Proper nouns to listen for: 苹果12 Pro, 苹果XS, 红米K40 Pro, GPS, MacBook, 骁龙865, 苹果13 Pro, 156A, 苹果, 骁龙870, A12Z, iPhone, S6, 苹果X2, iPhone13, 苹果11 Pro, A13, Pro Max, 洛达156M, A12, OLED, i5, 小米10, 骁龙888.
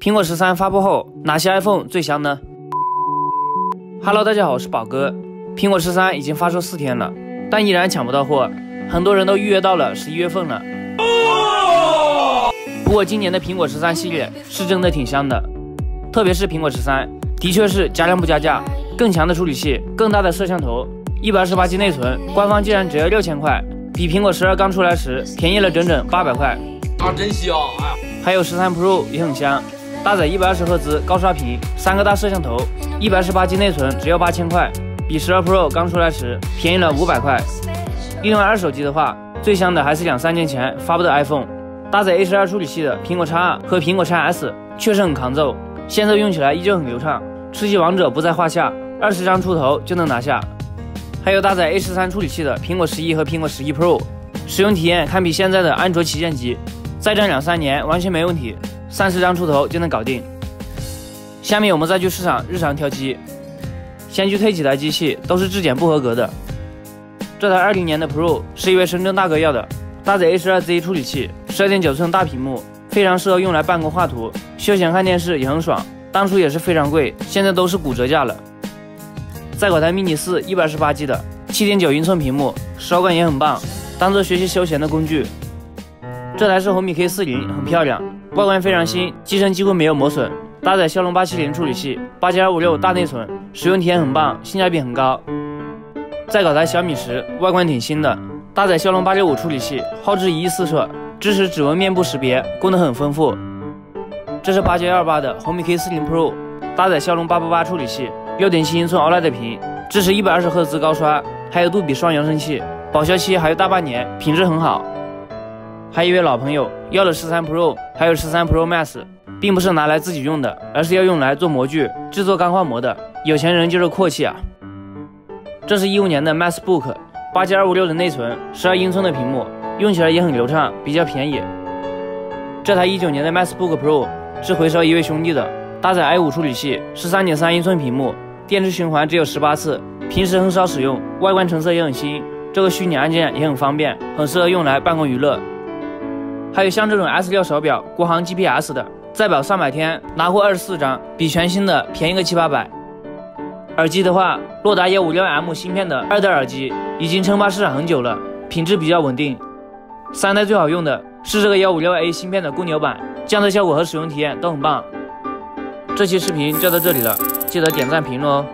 苹果13发布后，哪些 iPhone 最香呢？ Hello， 大家好，我是宝哥。苹果13已经发售4天了，但依然抢不到货，很多人都预约到了11月份了。不过今年的苹果13系列是真的挺香的，特别是苹果13，的确是加量不加价，更强的处理器，更大的摄像头，128G 内存，官方竟然只要6000块，比苹果12刚出来时便宜了整整800块。啊，真香！还有13 Pro 也很香。 搭载120Hz 高刷屏，3个大摄像头，128G 内存，只要8000块，比12 Pro 刚出来时便宜了500块。另外，二手机的话，最香的还是2、3年前发布的 iPhone， 搭载 A12 处理器的苹果 X2 和苹果 XS 确实很抗揍，现在用起来依旧很流畅，吃鸡王者不在话下，20张出头就能拿下。还有搭载 A13 处理器的苹果11和苹果11 Pro， 使用体验堪比现在的安卓旗舰机，再战2、3年完全没问题。 30张出头就能搞定。下面我们再去市场日常挑机，先去推几台机器都是质检不合格的。这台20年的 Pro 是一位深圳大哥要的，搭载 A12Z 处理器， 12.9 寸大屏幕，非常适合用来办公画图、休闲看电视也很爽。当初也是非常贵，现在都是骨折价了。再搞台 mini 4 128G 的， 7.9 英寸屏幕，手感也很棒，当做学习休闲的工具。这台是红米 K40， 很漂亮。 外观非常新，机身几乎没有磨损，搭载骁龙870处理器， 8+256 大内存，使用体验很棒，性价比很高。再搞台小米10，外观挺新的，搭载骁龙865处理器，耗至1亿4摄，支持指纹面部识别，功能很丰富。这是8+28的红米 K40 Pro， 搭载骁龙888处理器， 6.7 英寸 OLED 屏，支持 120Hz 高刷，还有杜比双扬声器，保修期还有大半年，品质很好。 还有一位老朋友要了13 Pro， 还有13 Pro Max， 并不是拿来自己用的，而是要用来做模具、制作钢化膜的。有钱人就是阔气啊！这是15年的 MacBook， 8+256的内存， 12 英寸的屏幕，用起来也很流畅，比较便宜。这台19年的 MacBook Pro 是回收一位兄弟的，搭载 i5 处理器， 13.3 英寸屏幕，电池循环只有18次，平时很少使用，外观成色也很新，这个虚拟按键也很方便，很适合用来办公娱乐。 还有像这种 S6 手表，国行 GPS 的，在保300天，拿货24张，比全新的便宜个7、8百。耳机的话，洛达156M 芯片的2代耳机已经称霸市场很久了，品质比较稳定。3代最好用的是这个156A 芯片的公牛版，降噪效果和使用体验都很棒。这期视频就到这里了，记得点赞评论哦。